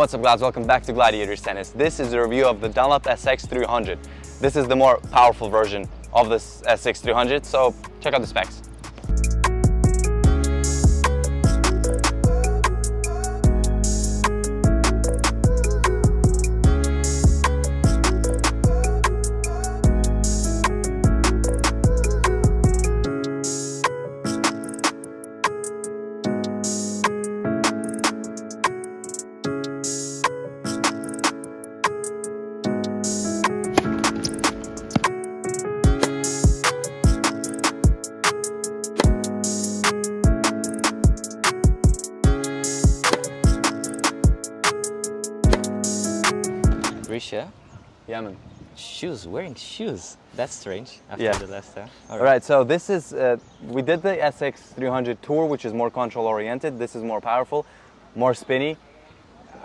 What's up, guys? Welcome back to Gladiators Tennis. This is a review of the Dunlop SX300. This is the more powerful version of the SX300, so check out the specs. Risha? Yeah, man. Shoes, wearing shoes. That's strange after the last time. All right, so this is, we did the SX300 tour, which is more control oriented. This is more powerful, more spinny.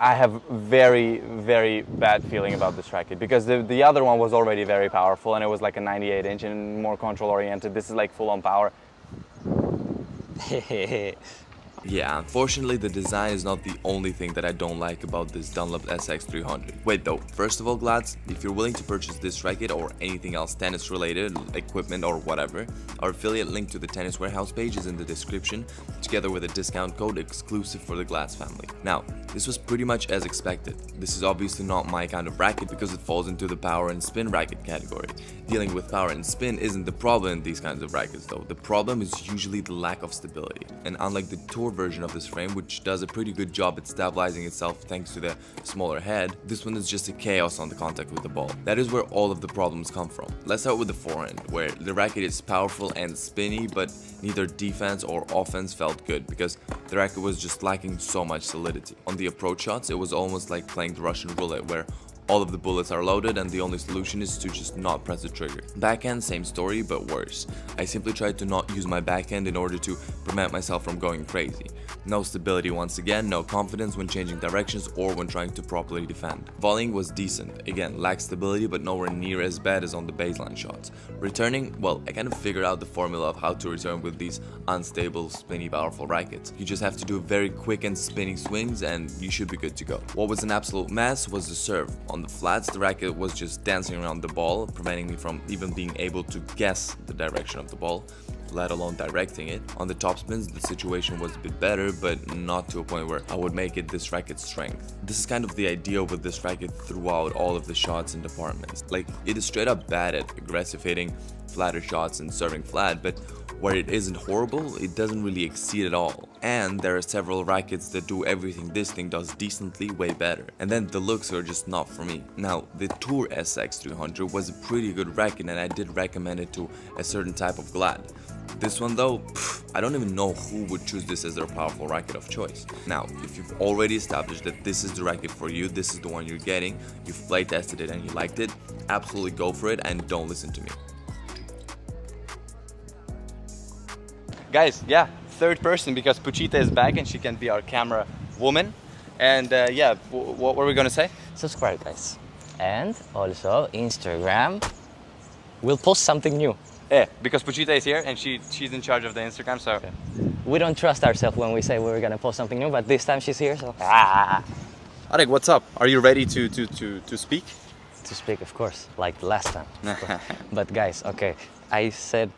I have very, very bad feeling about this racket because the other one was already very powerful and it was like a 98 inch and more control oriented. This is like full on power. Yeah, unfortunately the design is not the only thing that I don't like about this Dunlop SX300. Wait though, first of all Glads, if you're willing to purchase this racket or anything else tennis related, equipment or whatever, our affiliate link to the Tennis Warehouse page is in the description, together with a discount code exclusive for the Glads family. Now, this was pretty much as expected. This is obviously not my kind of racket because it falls into the power and spin racket category. Dealing with power and spin isn't the problem in these kinds of rackets though. The problem is usually the lack of stability, and unlike the tour version of this frame, which does a pretty good job at stabilizing itself thanks to the smaller head, this one is just a chaos on the contact with the ball. That is where all of the problems come from. Let's start with the forehand, where the racket is powerful and spinny, but neither defense or offense felt good because the racket was just lacking so much solidity. On the approach shots, it was almost like playing the Russian roulette, where all of the bullets are loaded and the only solution is to just not press the trigger. Backhand, same story, but worse. I simply tried to not use my backhand in order to prevent myself from going crazy. No stability once again, no confidence when changing directions or when trying to properly defend. Volleying was decent, again, lacked stability but nowhere near as bad as on the baseline shots. Returning, well, I kind of figured out the formula of how to return with these unstable, spinny, powerful rackets. You just have to do very quick and spinning swings and you should be good to go. What was an absolute mess was the serve. On the flats, the racket was just dancing around the ball, preventing me from even being able to guess the direction of the ball, let alone directing it. On the topspins, the situation was a bit better, but not to a point where I would make it this racket's strength. This is kind of the idea with this racket throughout all of the shots and departments. Like, it is straight up bad at aggressive hitting, flatter shots and serving flat, but where it isn't horrible, it doesn't really exceed at all. And there are several rackets that do everything this thing does decently way better. And then the looks are just not for me. Now, the Tour SX300 was a pretty good racket and I did recommend it to a certain type of Glad. This one though, I don't even know who would choose this as their powerful racket of choice. Now, if you've already established that this is the racket for you, this is the one you're getting, you've play tested it and you liked it, absolutely go for it and don't listen to me. Guys, yeah, third person because Puchita is back and she can be our camera woman. And yeah, what were we gonna say? Subscribe, guys. And also Instagram, we'll post something new. Yeah, because Puchita is here and she's in charge of the Instagram, so... Okay. We don't trust ourselves when we say we're gonna post something new, but this time she's here, so... Ah. Areg, what's up? Are you ready to speak? To speak, of course, like last time. But guys, okay, I said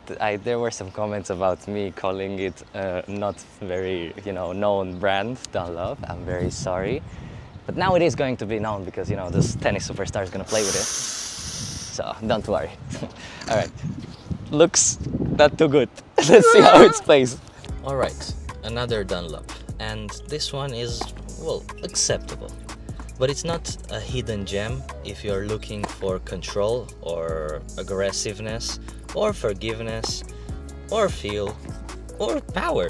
there were some comments about me calling it not very, you know, known brand Dunlop. I'm very sorry, but now it is going to be known because, you know, this tennis superstar is going to play with it. So don't worry. All right, looks not too good. Let's see how it plays. All right, another Dunlop, and this one is, well, acceptable. But it's not a hidden gem if you're looking for control or aggressiveness or forgiveness or feel or power.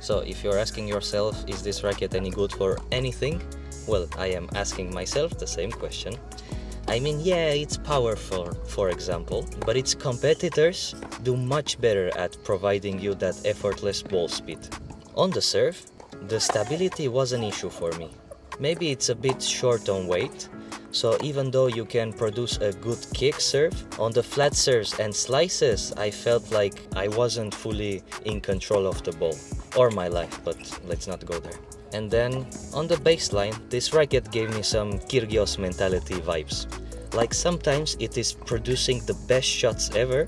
So if you're asking yourself, is this racket any good for anything? Well, I am asking myself the same question. I mean, yeah, it's powerful, for example, but its competitors do much better at providing you that effortless ball speed. On the serve, the stability was an issue for me. Maybe it's a bit short on weight, so even though you can produce a good kick serve, on the flat serves and slices I felt like I wasn't fully in control of the ball, or my life, but let's not go there. And then on the baseline, this racket gave me some Kyrgios mentality vibes. Like sometimes it is producing the best shots ever,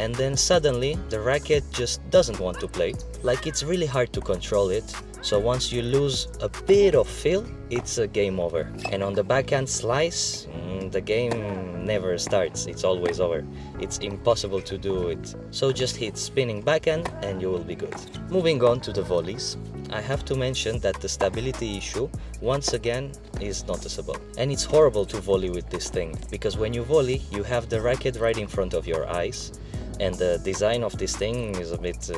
and then suddenly the racket just doesn't want to play. Like it's really hard to control it, so once you lose a bit of feel, it's a game over. And on the backhand slice, the game never starts, it's always over. It's impossible to do it. So just hit spinning backhand and you will be good. Moving on to the volleys, I have to mention that the stability issue once again is noticeable. And it's horrible to volley with this thing, because when you volley you have the racket right in front of your eyes, and the design of this thing is a bit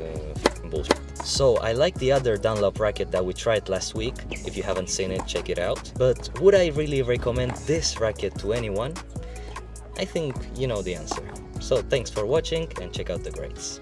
bullshit. So I like the other Dunlop racket that we tried last week. If you haven't seen it, check it out. But would I really recommend this racket to anyone? I think you know the answer. So thanks for watching and check out the grades.